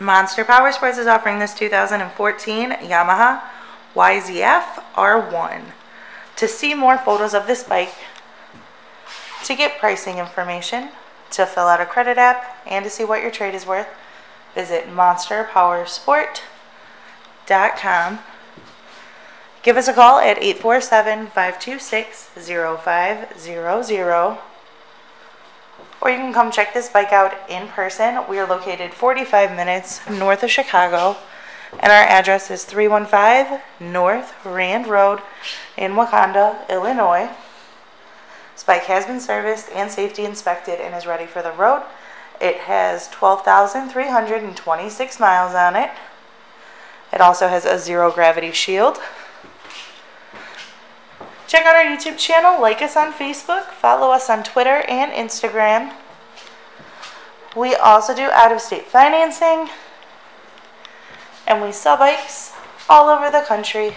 Monster Powersports is offering this 2014 Yamaha YZF-R1. To see more photos of this bike, to get pricing information, to fill out a credit app, and to see what your trade is worth, visit monsterpowersport.com. Give us a call at 847-526-0500. Or you can come check this bike out in person. We are located 45 minutes north of Chicago, and our address is 315 North Rand Road in Wauconda, Illinois. This bike has been serviced and safety inspected and is ready for the road. It has 12,326 miles on it. It also has a zero gravity shield. Check out our YouTube channel, like us on Facebook, follow us on Twitter and Instagram. We also do out-of-state financing, and we sell bikes all over the country.